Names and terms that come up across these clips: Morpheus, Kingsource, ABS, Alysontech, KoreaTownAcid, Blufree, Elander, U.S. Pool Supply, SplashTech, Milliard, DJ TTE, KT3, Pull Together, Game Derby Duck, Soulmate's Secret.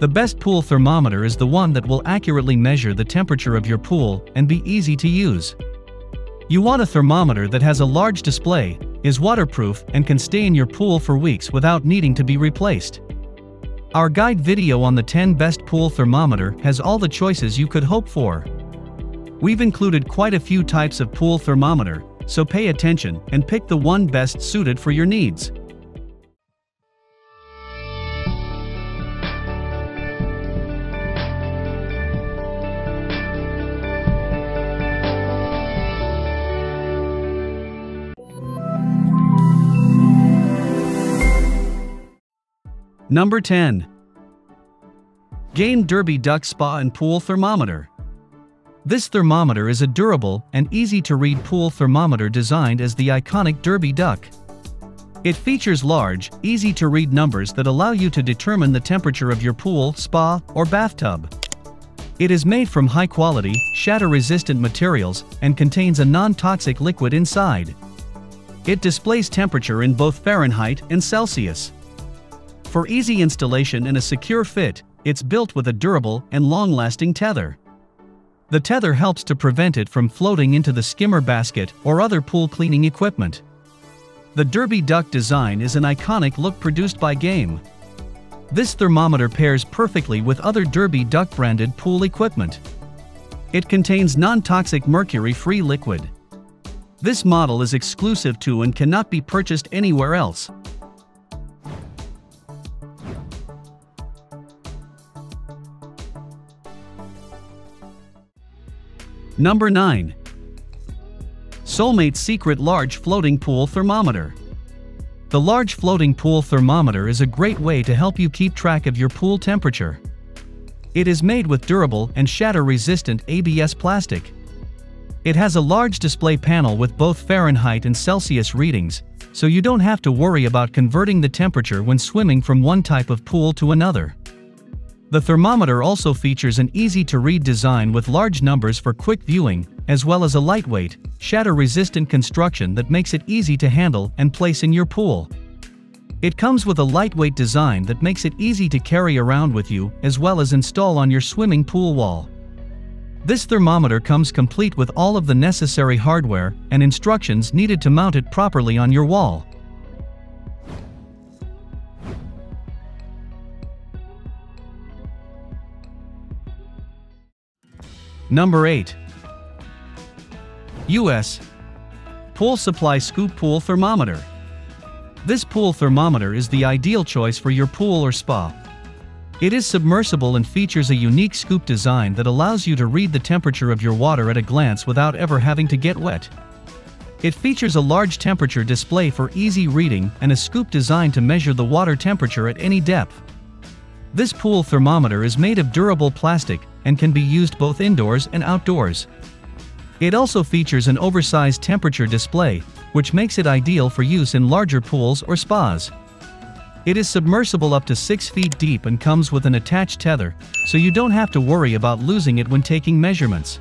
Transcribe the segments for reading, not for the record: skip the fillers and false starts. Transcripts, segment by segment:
The best pool thermometer is the one that will accurately measure the temperature of your pool and be easy to use. You want a thermometer that has a large display, is waterproof, and can stay in your pool for weeks without needing to be replaced. Our guide video on the 10 best pool thermometer has all the choices you could hope for. We've included quite a few types of pool thermometer, so pay attention and pick the one best suited for your needs. Number 10. Game Derby Duck Spa and Pool Thermometer. This thermometer is a durable and easy-to-read pool thermometer designed as the iconic Derby Duck. It features large, easy-to-read numbers that allow you to determine the temperature of your pool, spa, or bathtub. It is made from high-quality, shatter-resistant materials and contains a non-toxic liquid inside. It displays temperature in both Fahrenheit and Celsius. For easy installation and a secure fit, it's built with a durable and long-lasting tether. The tether helps to prevent it from floating into the skimmer basket or other pool cleaning equipment. The Derby Duck design is an iconic look produced by Game. This thermometer pairs perfectly with other Derby Duck branded pool equipment. It contains non-toxic mercury-free liquid. This model is exclusive to and cannot be purchased anywhere else. Number 9. Soulmate's Secret Large Floating Pool Thermometer. The large floating pool thermometer is a great way to help you keep track of your pool temperature. It is made with durable and shatter-resistant ABS plastic. It has a large display panel with both Fahrenheit and Celsius readings, so you don't have to worry about converting the temperature when swimming from one type of pool to another. The thermometer also features an easy-to-read design with large numbers for quick viewing, as well as a lightweight, shatter-resistant construction that makes it easy to handle and place in your pool. It comes with a lightweight design that makes it easy to carry around with you, as well as install on your swimming pool wall. This thermometer comes complete with all of the necessary hardware and instructions needed to mount it properly on your wall. Number 8. U.S. Pool Supply Scoop Pool Thermometer. This pool thermometer is the ideal choice for your pool or spa. It is submersible and features a unique scoop design that allows you to read the temperature of your water at a glance without ever having to get wet. It features a large temperature display for easy reading and a scoop designed to measure the water temperature at any depth. This pool thermometer is made of durable plastic and can be used both indoors and outdoors. It also features an oversized temperature display, which makes it ideal for use in larger pools or spas. It is submersible up to 6 feet deep and comes with an attached tether, so you don't have to worry about losing it when taking measurements.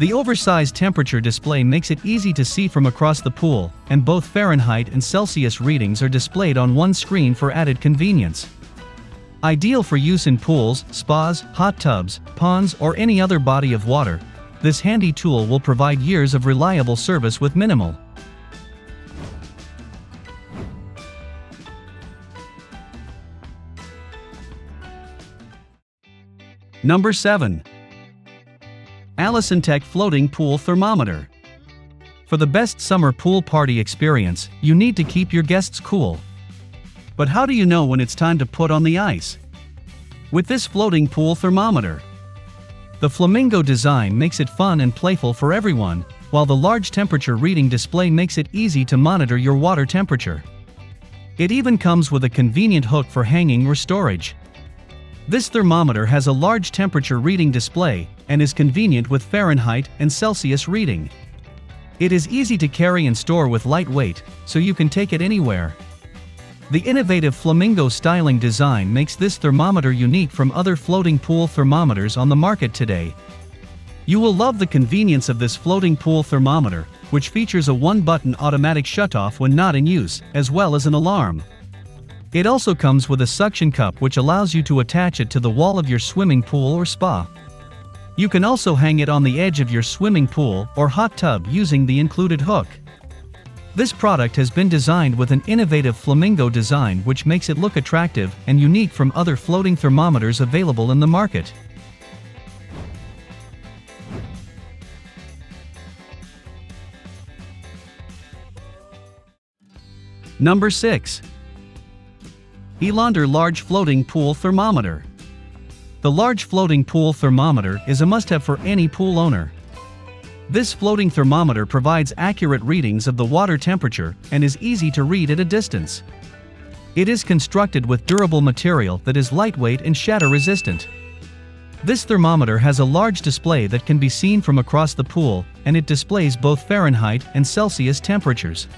The oversized temperature display makes it easy to see from across the pool, and both Fahrenheit and Celsius readings are displayed on one screen for added convenience. Ideal for use in pools, spas, hot tubs, ponds, or any other body of water, this handy tool will provide years of reliable service with minimal cost. Number 7. Alysontech Floating Pool Thermometer. For the best summer pool party experience, you need to keep your guests cool. But how do you know when it's time to put on the ice? With this floating pool thermometer. The flamingo design makes it fun and playful for everyone, while the large temperature reading display makes it easy to monitor your water temperature. It even comes with a convenient hook for hanging or storage. This thermometer has a large temperature reading display and is convenient with Fahrenheit and Celsius reading. It is easy to carry and store with lightweight, so you can take it anywhere. The innovative flamingo styling design makes this thermometer unique from other floating pool thermometers on the market today. You will love the convenience of this floating pool thermometer, which features a one-button automatic shutoff when not in use, as well as an alarm. It also comes with a suction cup which allows you to attach it to the wall of your swimming pool or spa. You can also hang it on the edge of your swimming pool or hot tub using the included hook. This product has been designed with an innovative flamingo design which makes it look attractive and unique from other floating thermometers available in the market. Number 6. Elander Large Floating Pool Thermometer. The large floating pool thermometer is a must-have for any pool owner. This floating thermometer provides accurate readings of the water temperature and is easy to read at a distance. It is constructed with durable material that is lightweight and shatter-resistant. This thermometer has a large display that can be seen from across the pool, and it displays both Fahrenheit and Celsius temperatures.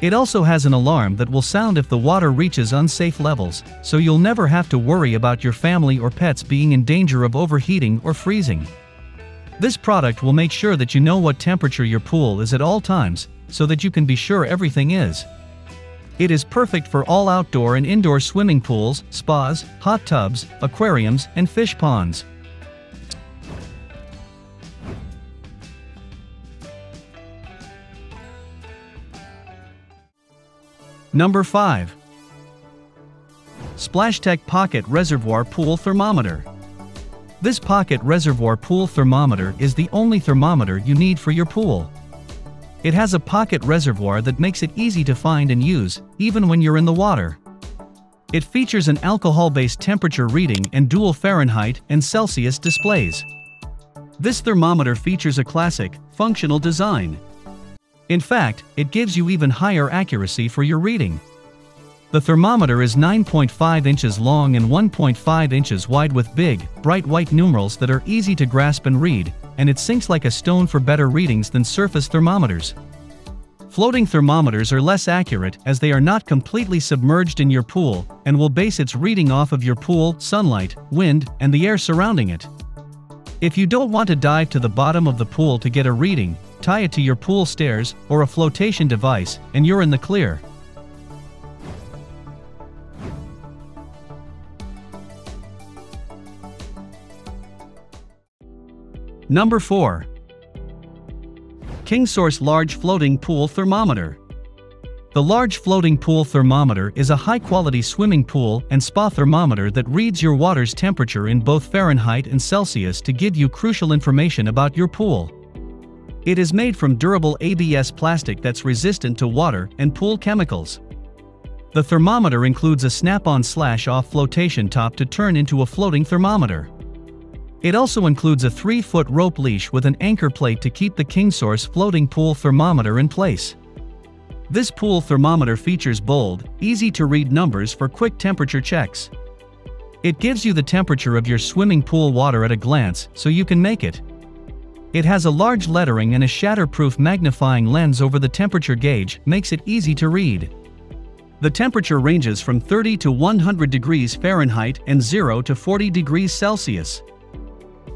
It also has an alarm that will sound if the water reaches unsafe levels, so you'll never have to worry about your family or pets being in danger of overheating or freezing. This product will make sure that you know what temperature your pool is at all times, so that you can be sure everything is. It is perfect for all outdoor and indoor swimming pools, spas, hot tubs, aquariums, and fish ponds. Number 5. SplashTech Pocket Reservoir Pool Thermometer. This pocket reservoir pool thermometer is the only thermometer you need for your pool. It has a pocket reservoir that makes it easy to find and use, even when you're in the water. It features an alcohol-based temperature reading and dual Fahrenheit and Celsius displays. This thermometer features a classic, functional design. In fact, it gives you even higher accuracy for your reading. The thermometer is 9.5 inches long and 1.5 inches wide with big, bright white numerals that are easy to grasp and read, and it sinks like a stone for better readings than surface thermometers. Floating thermometers are less accurate as they are not completely submerged in your pool and will base its reading off of your pool, sunlight, wind, and the air surrounding it. If you don't want to dive to the bottom of the pool to get a reading, tie it to your pool stairs or a flotation device, and you're in the clear. Number 4. Kingsource Large Floating Pool Thermometer. The large floating pool thermometer is a high-quality swimming pool and spa thermometer that reads your water's temperature in both Fahrenheit and Celsius to give you crucial information about your pool. It is made from durable ABS plastic that's resistant to water and pool chemicals. The thermometer includes a snap-on slash-off flotation top to turn into a floating thermometer. It also includes a 3-foot rope leash with an anchor plate to keep the Kingsource floating pool thermometer in place. This pool thermometer features bold, easy-to-read numbers for quick temperature checks. It gives you the temperature of your swimming pool water at a glance, so you can make it. It has a large lettering and a shatterproof magnifying lens over the temperature gauge, makes it easy to read. The temperature ranges from 30 to 100 degrees Fahrenheit and 0 to 40 degrees Celsius.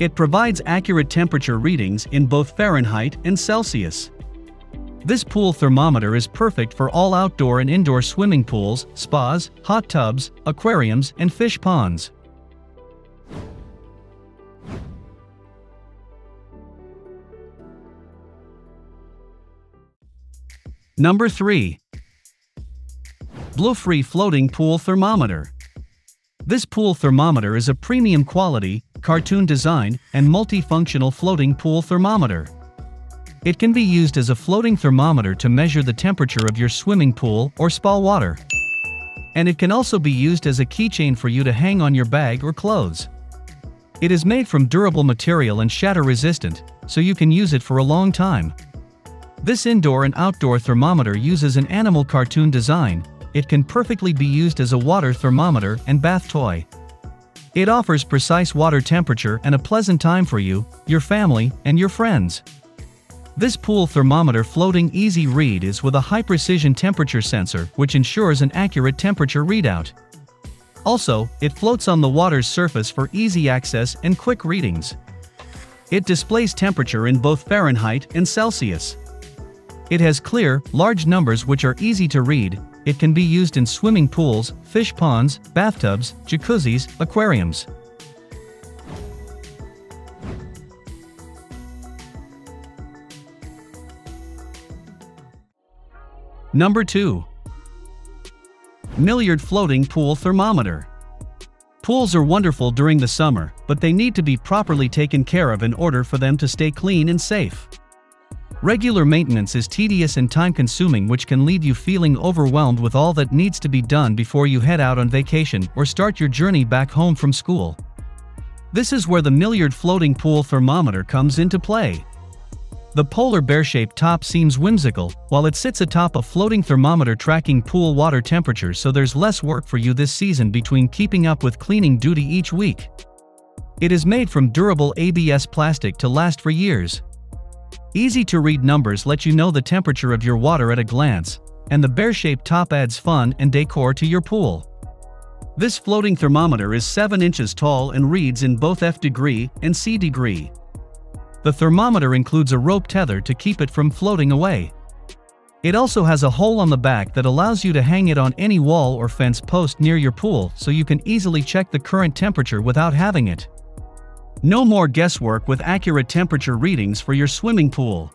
It provides accurate temperature readings in both Fahrenheit and Celsius. This pool thermometer is perfect for all outdoor and indoor swimming pools, spas, hot tubs, aquariums, and fish ponds. Number 3. Blufree Floating Pool Thermometer. This pool thermometer is a premium quality, cartoon design, and multifunctional floating pool thermometer. It can be used as a floating thermometer to measure the temperature of your swimming pool or spa water. And it can also be used as a keychain for you to hang on your bag or clothes. It is made from durable material and shatter-resistant, so you can use it for a long time. This indoor and outdoor thermometer uses an animal cartoon design. It can perfectly be used as a water thermometer and bath toy. It offers precise water temperature and a pleasant time for you, your family, and your friends. This pool thermometer floating easy read is with a high-precision temperature sensor which ensures an accurate temperature readout. Also, it floats on the water's surface for easy access and quick readings. It displays temperature in both Fahrenheit and Celsius. It has clear, large numbers which are easy to read, It can be used in swimming pools, fish ponds, bathtubs, jacuzzis, aquariums. Number 2. Milliard Floating Pool Thermometer. Pools are wonderful during the summer, but they need to be properly taken care of in order for them to stay clean and safe. Regular maintenance is tedious and time-consuming, which can leave you feeling overwhelmed with all that needs to be done before you head out on vacation or start your journey back home from school. This is where the Milliard Floating Pool Thermometer comes into play. The polar bear-shaped top seems whimsical, while it sits atop a floating thermometer tracking pool water temperature, so there's less work for you this season between keeping up with cleaning duty each week. It is made from durable ABS plastic to last for years. Easy-to-read numbers let you know the temperature of your water at a glance, and the bear-shaped top adds fun and decor to your pool. This floating thermometer is 7 inches tall and reads in both F degree and C degree. The thermometer includes a rope tether to keep it from floating away. It also has a hole on the back that allows you to hang it on any wall or fence post near your pool, so you can easily check the current temperature without having it. No more guesswork with accurate temperature readings for your swimming pool.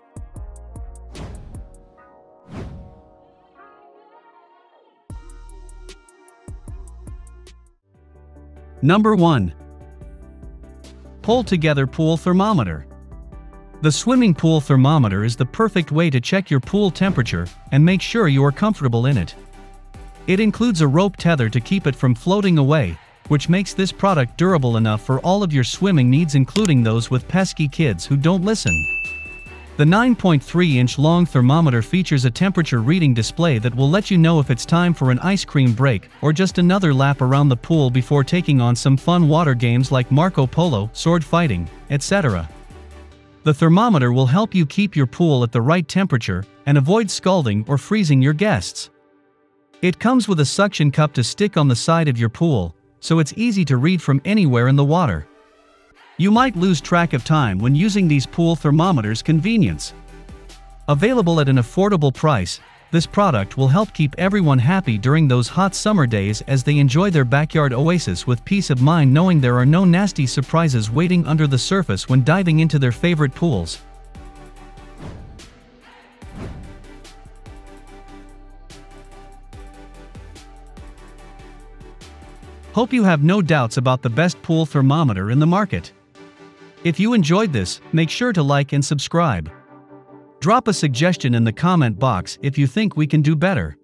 Number 1. Pull Together Pool Thermometer. The swimming pool thermometer is the perfect way to check your pool temperature and make sure you are comfortable in it. It includes a rope tether to keep it from floating away, which makes this product durable enough for all of your swimming needs, including those with pesky kids who don't listen. The 9.3-inch long thermometer features a temperature reading display that will let you know if it's time for an ice cream break or just another lap around the pool before taking on some fun water games like Marco Polo, sword fighting, etc. The thermometer will help you keep your pool at the right temperature and avoid scalding or freezing your guests. It comes with a suction cup to stick on the side of your pool, so it's easy to read from anywhere in the water. You might lose track of time when using these pool thermometers' convenience. Available at an affordable price, this product will help keep everyone happy during those hot summer days as they enjoy their backyard oasis with peace of mind, knowing there are no nasty surprises waiting under the surface when diving into their favorite pools. Hope you have no doubts about the best pool thermometer in the market. If you enjoyed this, make sure to like and subscribe. Drop a suggestion in the comment box if you think we can do better.